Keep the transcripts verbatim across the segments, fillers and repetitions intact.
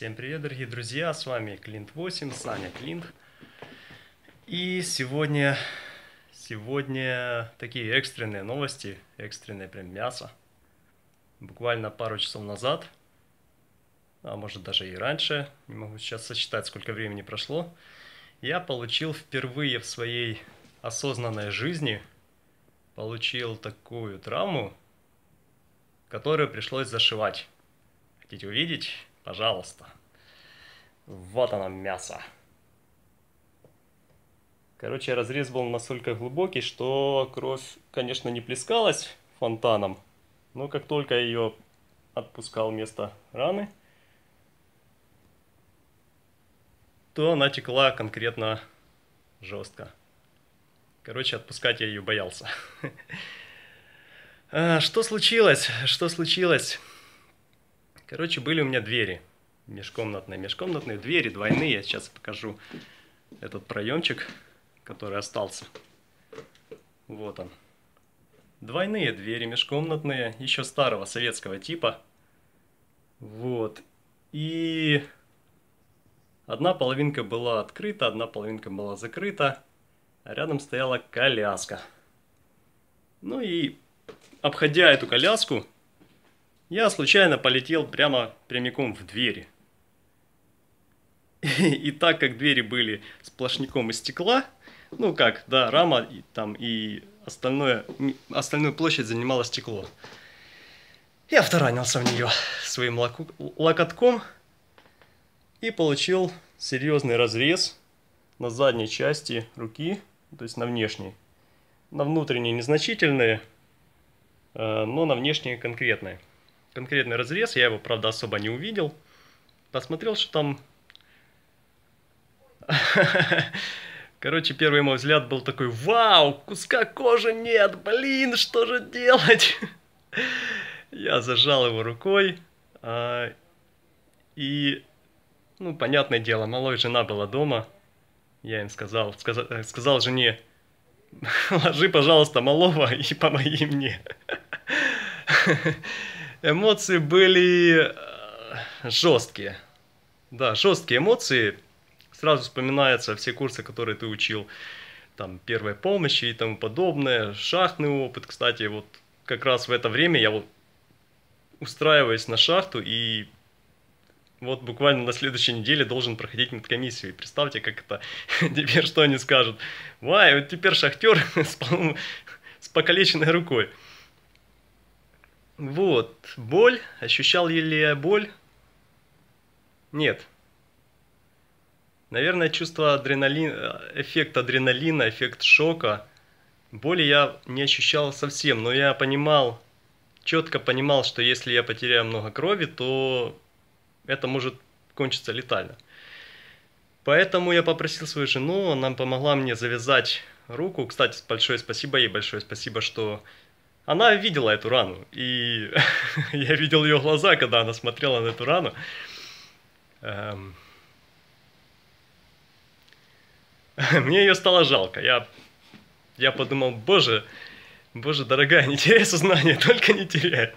Всем привет, дорогие друзья, с вами Клинт восемь, Саня Клинт. И сегодня, сегодня такие экстренные новости, экстренное прям мясо. Буквально пару часов назад, а может даже и раньше, не могу сейчас сосчитать, сколько времени прошло, я получил впервые в своей осознанной жизни, получил такую травму, которую пришлось зашивать. Хотите увидеть? Пожалуйста. Вот оно, мясо. Короче, разрез был настолько глубокий, что кровь, конечно, не плескалась фонтаном, но как только ее отпускал вместо раны, то она текла конкретно жестко. Короче, отпускать я ее боялся. Что случилось? Что случилось? Короче, были у меня двери межкомнатные, межкомнатные двери, двойные. Я сейчас покажу этот проемчик, который остался. Вот он. Двойные двери межкомнатные, еще старого советского типа. Вот. И одна половинка была открыта, одна половинка была закрыта. А рядом стояла коляска. Ну и, обходя эту коляску, я случайно полетел прямо прямиком в двери. И, и так как двери были сплошняком из стекла, ну как, да, рама и, там, и остальное, остальную площадь занимало стекло. Я втаранился в нее своим локу, локотком и получил серьезный разрез на задней части руки, то есть на внешней. На внутренней незначительные, но на внешней конкретные. Конкретный разрез, я его, правда, особо не увидел. Посмотрел, что там... Короче, первый мой взгляд был такой: вау, куска кожи нет, блин, что же делать? Я зажал его рукой. И, ну, понятное дело, малой жена была дома. Я им сказал, сказал, сказал жене: ложи, пожалуйста, малого и помоги мне. Эмоции были жесткие. Да, жесткие эмоции. Сразу вспоминаются все курсы, которые ты учил. Там первой помощи и тому подобное. Шахтный опыт. Кстати, вот как раз в это время я вот устраиваюсь на шахту. И вот буквально на следующей неделе должен проходить медкомиссию. И представьте, как это теперь, что они скажут. Вай, вот теперь шахтер с покалеченной рукой. Вот, боль. Ощущал ли я боль? Нет. Наверное, чувство адреналина, эффект адреналина, эффект шока. Боли я не ощущал совсем, но я понимал, четко понимал, что если я потеряю много крови, то это может кончиться летально. Поэтому я попросил свою жену, она помогла мне завязать руку. Кстати, большое спасибо ей, большое спасибо, что... Она видела эту рану, и я видел ее глаза, когда она смотрела на эту рану. Эм... Мне ее стало жалко. Я... я подумал: боже, боже, дорогая, не теряй сознание, только не теряй.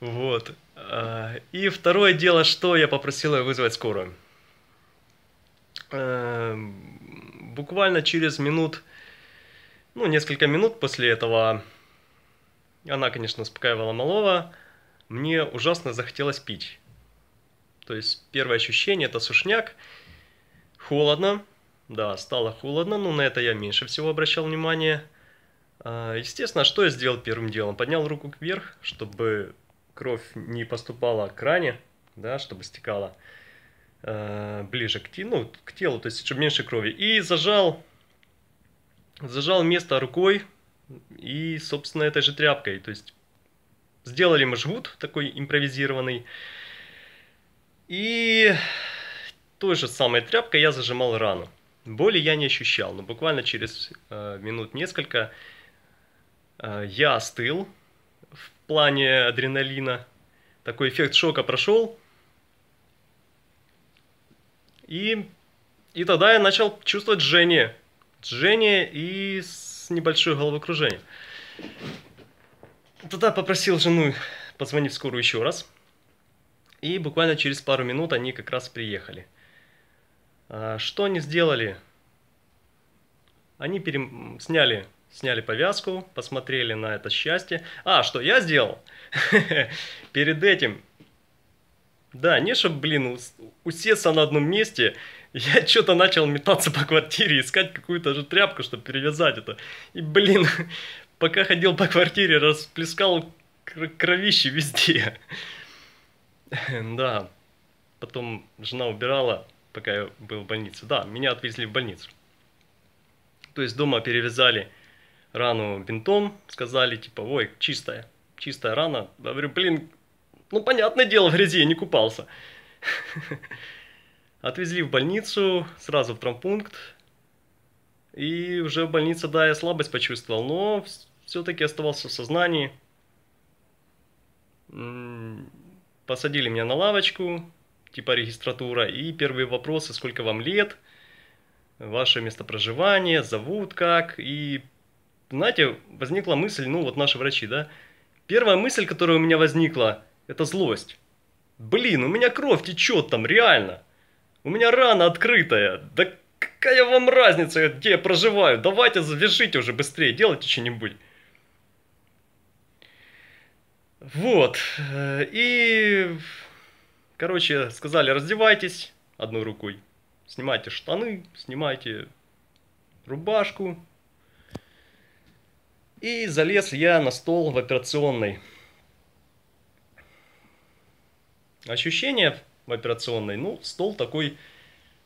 Вот. И второе дело, что я попросил ее вызвать скорую. Эм... Буквально через минут... Ну, несколько минут после этого, она, конечно, успокаивала малого, мне ужасно захотелось пить. То есть первое ощущение — это сушняк, холодно, да, стало холодно, но на это я меньше всего обращал внимание. Естественно, что я сделал первым делом? Поднял руку кверх, чтобы кровь не поступала к ране, да, чтобы стекала ближе к телу, ну, к телу, то есть чтобы меньше крови, и зажал... Зажал место рукой и, собственно, этой же тряпкой. То есть сделали мы жгут такой импровизированный. И той же самой тряпкой я зажимал рану. Боли я не ощущал, но буквально через э, минут несколько э, я остыл в плане адреналина. Такой эффект шока прошел. И, и тогда я начал чувствовать жжение. Жжение и с небольшое головокружение. Тогда попросил жену позвонить в скорую еще раз. И буквально через пару минут они как раз приехали. Что они сделали? Они пере... сняли, сняли повязку, посмотрели на это счастье. А, что я сделал? Перед этим... Да, не чтоб, блин, усеться на одном месте. Я что-то начал метаться по квартире, искать какую-то же тряпку, чтобы перевязать это. И, блин, пока ходил по квартире, расплескал кровище везде. Да, потом жена убирала, пока я был в больнице. Да, меня отвезли в больницу. То есть дома перевязали рану бинтом, сказали, типа, ой, чистая, чистая рана. Я говорю, блин, ну, понятное дело, в грязи я не купался. Отвезли в больницу, сразу в травмпункт. И уже в больнице, да, я слабость почувствовал, но все-таки оставался в сознании. Посадили меня на лавочку, типа регистратура, и первые вопросы, сколько вам лет, ваше место проживания, зовут как. И, знаете, возникла мысль, ну, вот наши врачи, да. Первая мысль, которая у меня возникла, это злость. Блин, у меня кровь течет там, реально. У меня рана открытая. Да какая вам разница, где я проживаю? Давайте завяжите уже быстрее, делайте что-нибудь. Вот. И, короче, сказали, раздевайтесь одной рукой. Снимайте штаны, снимайте рубашку. И залез я на стол в операционной. Ощущение в операционной, ну, стол такой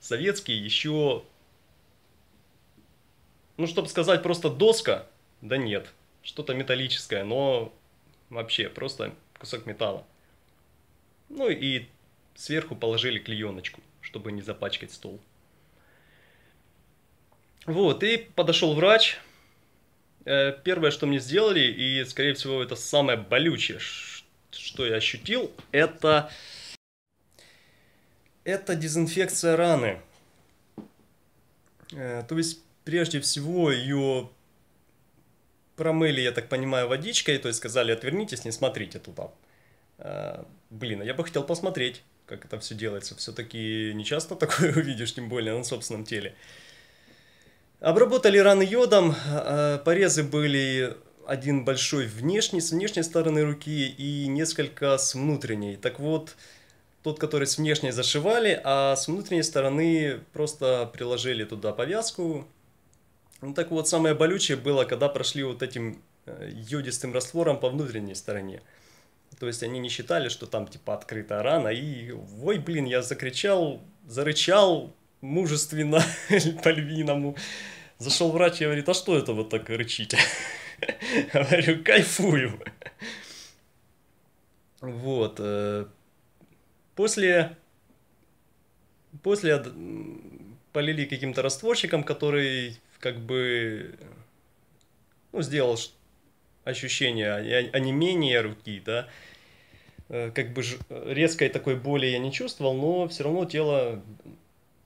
советский, еще, ну, чтобы сказать, просто доска, да нет, что-то металлическое, но вообще просто кусок металла. Ну, и сверху положили клееночку, чтобы не запачкать стол. Вот, и подошел врач. Первое, что мне сделали, и, скорее всего, это самое болючее, что я ощутил, это, это дезинфекция раны. Э, то есть, прежде всего, ее промыли, я так понимаю, водичкой, то есть сказали, отвернитесь, не смотрите туда. Э, блин, я бы хотел посмотреть, как это все делается. Все-таки не часто такое увидишь, тем более на собственном теле. Обработали раны йодом, э, порезы были... Один большой внешний, с внешней стороны руки и несколько с внутренней. Так вот, тот, который с внешней зашивали, а с внутренней стороны просто приложили туда повязку. Ну так вот, самое болючее было, когда прошли вот этим йодистым раствором по внутренней стороне. То есть они не считали, что там типа открытая рана. И, ой, блин, я закричал, зарычал мужественно по-львиному. Зашел врач и говорит, а что это вот так рычите? Говорю, кайфую. Вот. После, после полили каким-то растворчиком, который как бы, ну, сделал ощущение онемения руки, да. Как бы резкой такой боли я не чувствовал, но все равно тело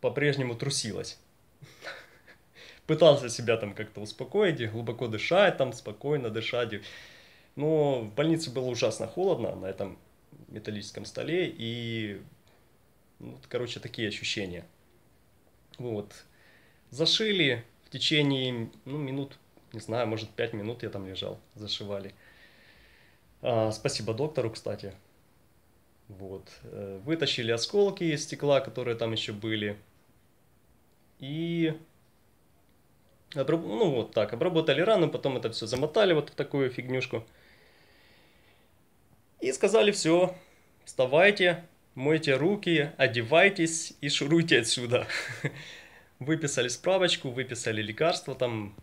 по-прежнему трусилось. Пытался себя там как-то успокоить, и глубоко дышать, там спокойно дышать. Но в больнице было ужасно холодно на этом металлическом столе. И, ну, короче, такие ощущения. Вот. Зашили в течение, ну, минут, не знаю, может, пять минут я там лежал. Зашивали. А, спасибо доктору, кстати. Вот. Вытащили осколки из стекла, которые там еще были. И... Ну вот так, обработали рану, потом это все замотали вот в такую фигнюшку. И сказали, все, вставайте, мойте руки, одевайтесь и шуруйте отсюда. Выписали справочку, выписали лекарство, там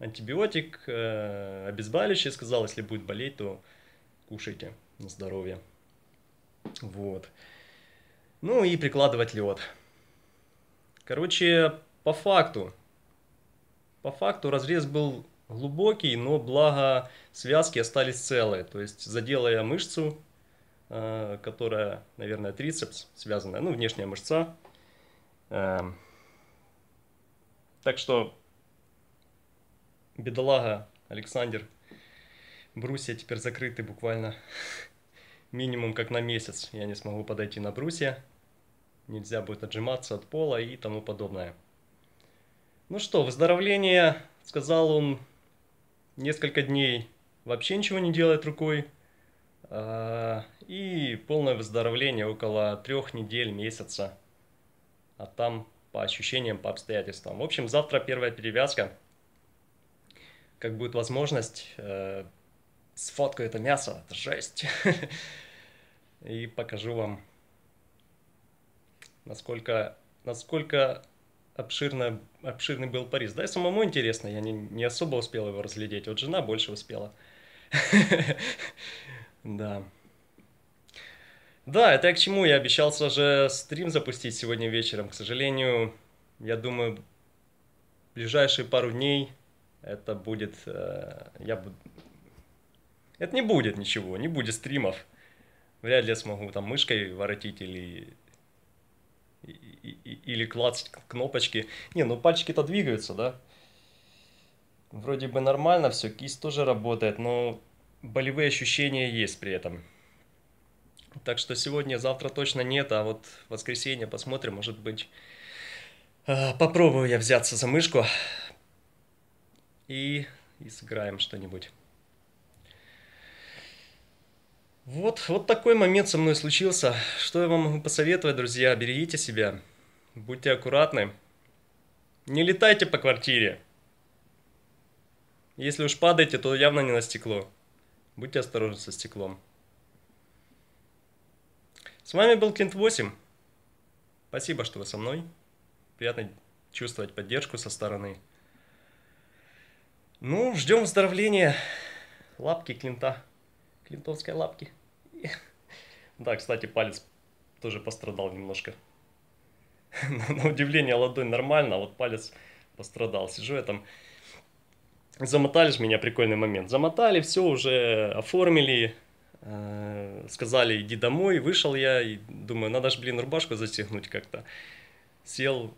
антибиотик, обезболивающее, сказал, если будет болеть, то кушайте на здоровье. Вот. Ну и прикладывать лед. Короче, по факту. По факту разрез был глубокий, но благо связки остались целые. То есть задела я мышцу, которая, наверное, трицепс связанная, ну, внешняя мышца. Так что бедолага Александр, брусья теперь закрыты буквально минимум как на месяц я не смогу подойти на брусья, нельзя будет отжиматься от пола и тому подобное. Ну что, выздоровление, сказал он, несколько дней вообще ничего не делает рукой, и полное выздоровление около трех недель, месяца, а там по ощущениям, по обстоятельствам. В общем, завтра первая перевязка. Как будет возможность, э, сфоткаю это мясо, это жесть. И покажу вам, насколько, насколько обширно, обширный был порез. Да и самому интересно, я не, не особо успел его разглядеть, вот жена больше успела. Да. Да, это я к чему. Я обещался же стрим запустить сегодня вечером. К сожалению, я думаю, в ближайшие пару дней это будет... Э, я буду... Это не будет ничего, не будет стримов. Вряд ли я смогу там мышкой воротить или... Или клацать кнопочки. Не, ну пальчики-то двигаются, да? Вроде бы нормально все, кисть тоже работает, но болевые ощущения есть при этом. Так что сегодня, завтра точно нет, а вот в воскресенье посмотрим, может быть, попробую я взяться за мышку и, и сыграем что-нибудь. Вот, вот такой момент со мной случился. Что я вам могу посоветовать, друзья? Берегите себя, будьте аккуратны, не летайте по квартире. Если уж падаете, то явно не на стекло. Будьте осторожны со стеклом. С вами был Клинт восемь. Спасибо, что вы со мной. Приятно чувствовать поддержку со стороны. Ну, ждем выздоровления. Лапки Клинта. Клинтовской лапки. Да, кстати, палец тоже пострадал немножко. На удивление, ладонь нормально, а вот палец пострадал. Сижу я там. Замотали же меня, прикольный момент. Замотали, все уже оформили. Сказали, иди домой, вышел я и думаю, надо же, блин, рубашку застегнуть как-то. Сел,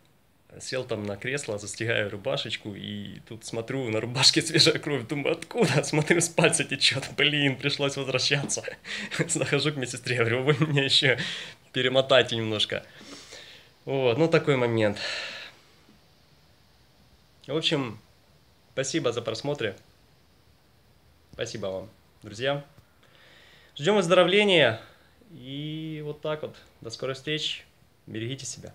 сел там на кресло, застегаю рубашечку и тут смотрю, на рубашке свежая кровь, думаю, откуда? Смотрю, с пальца течет, блин, пришлось возвращаться. Захожу к медсестре, говорю, вы меня еще перемотайте немножко. Вот, ну такой момент. В общем, спасибо за просмотр. Спасибо вам, друзья. Ждем выздоровления и вот так вот. До скорой встречи. Берегите себя.